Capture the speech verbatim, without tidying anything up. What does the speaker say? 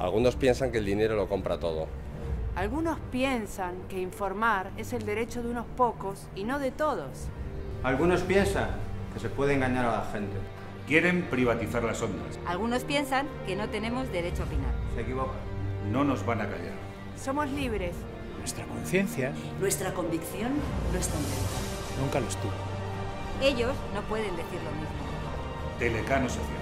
Algunos piensan que el dinero lo compra todo. Algunos piensan que informar es el derecho de unos pocos y no de todos. Algunos piensan que se puede engañar a la gente. Quieren privatizar las ondas. Algunos piensan que no tenemos derecho a opinar. Se equivocan. No nos van a callar. Somos libres. Nuestra conciencia. Nuestra convicción no está en duda. Nunca lo estuvo. Ellos no pueden decir lo mismo. Telecano Social.